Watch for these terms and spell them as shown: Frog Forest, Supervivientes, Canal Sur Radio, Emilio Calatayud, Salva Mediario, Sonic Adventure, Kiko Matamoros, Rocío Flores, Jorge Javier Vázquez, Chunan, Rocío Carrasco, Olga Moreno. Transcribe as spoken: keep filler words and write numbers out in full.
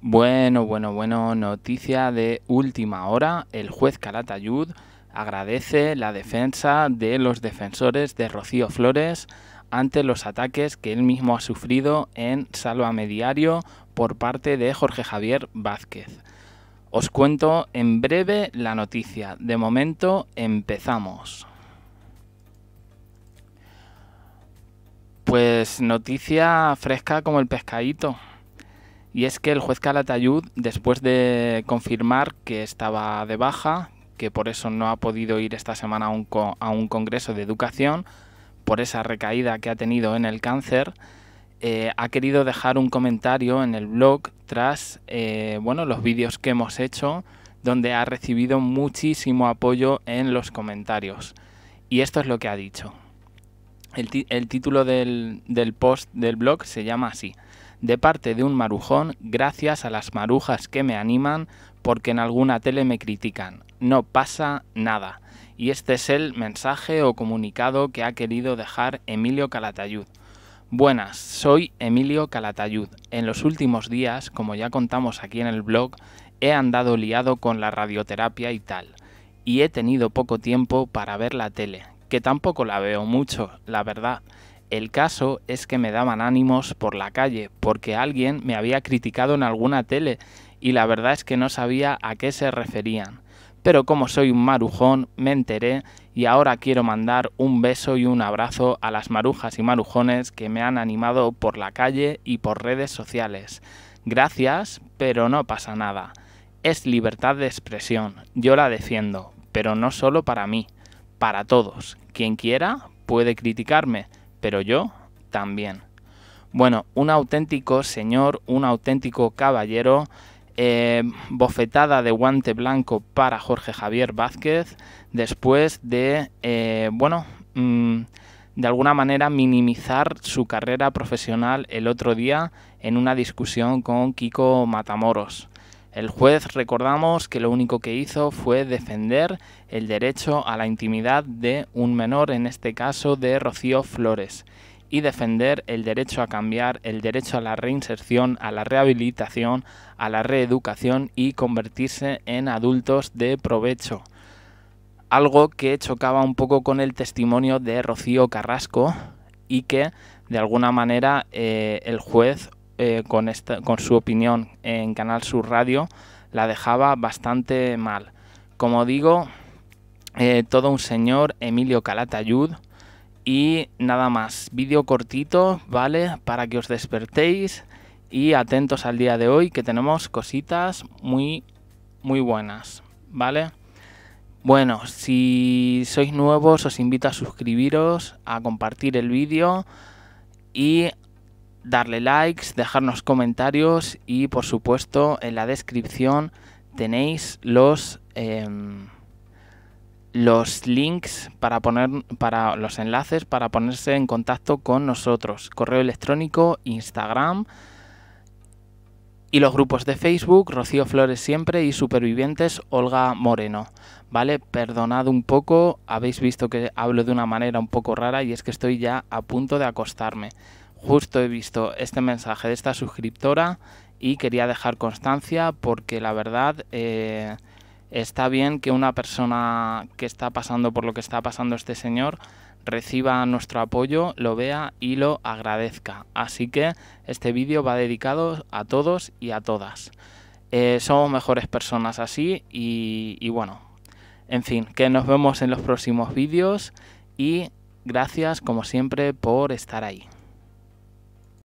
Bueno, bueno, bueno, noticia de última hora. El juez Calatayud agradece la defensa de los defensores de Rocío Flores ante los ataques que él mismo ha sufrido en Salva Mediario por parte de Jorge Javier Vázquez. Os cuento en breve la noticia. De momento, empezamos. Pues noticia fresca como el pescadito. Y es que el juez Calatayud, después de confirmar que estaba de baja, que por eso no ha podido ir esta semana a un, co a un congreso de educación, por esa recaída que ha tenido en el cáncer, eh, ha querido dejar un comentario en el blog tras eh, bueno, los vídeos que hemos hecho, donde ha recibido muchísimo apoyo en los comentarios. Y esto es lo que ha dicho. El, el título del, del post del blog se llama así: de parte de un marujón, gracias a las marujas que me animan, porque en alguna tele me critican. No pasa nada. Y este es el mensaje o comunicado que ha querido dejar Emilio Calatayud. Buenas, soy Emilio Calatayud. En los últimos días, como ya contamos aquí en el blog, he andado liado con la radioterapia y tal. Y he tenido poco tiempo para ver la tele, que tampoco la veo mucho, la verdad. El caso es que me daban ánimos por la calle porque alguien me había criticado en alguna tele y la verdad es que no sabía a qué se referían. Pero como soy un marujón, me enteré y ahora quiero mandar un beso y un abrazo a las marujas y marujones que me han animado por la calle y por redes sociales. Gracias, pero no pasa nada. Es libertad de expresión, yo la defiendo, pero no solo para mí, para todos. Quien quiera puede criticarme, pero yo también. Bueno, un auténtico señor, un auténtico caballero, eh, bofetada de guante blanco para Jorge Javier Vázquez, después de, eh, bueno, mmm, de alguna manera minimizar su carrera profesional el otro día en una discusión con Kiko Matamoros. El juez, recordamos que lo único que hizo fue defender el derecho a la intimidad de un menor, en este caso de Rocío Flores, y defender el derecho a cambiar, el derecho a la reinserción, a la rehabilitación, a la reeducación y convertirse en adultos de provecho. Algo que chocaba un poco con el testimonio de Rocío Carrasco y que, de alguna manera, eh, el juez Eh, con, esta, con su opinión en Canal Sur Radio la dejaba bastante mal. Como digo, eh, todo un señor, Emilio Calatayud, y nada más. Vídeo cortito, ¿vale? Para que os despertéis y atentos al día de hoy, que tenemos cositas muy, muy buenas, ¿vale? Bueno, si sois nuevos, os invito a suscribiros, a compartir el vídeo y darle likes, dejarnos comentarios y, por supuesto, en la descripción tenéis los, eh, los links para poner, para los enlaces para ponerse en contacto con nosotros. Correo electrónico, Instagram y los grupos de Facebook, Rocío Flores siempre y Supervivientes, Olga Moreno. Vale, perdonad un poco, habéis visto que hablo de una manera un poco rara y es que estoy ya a punto de acostarme. Justo he visto este mensaje de esta suscriptora y quería dejar constancia porque la verdad eh, está bien que una persona que está pasando por lo que está pasando este señor reciba nuestro apoyo, lo vea y lo agradezca. Así que este vídeo va dedicado a todos y a todas. Eh, somos mejores personas así y, y bueno, en fin, que nos vemos en los próximos vídeos y gracias como siempre por estar ahí.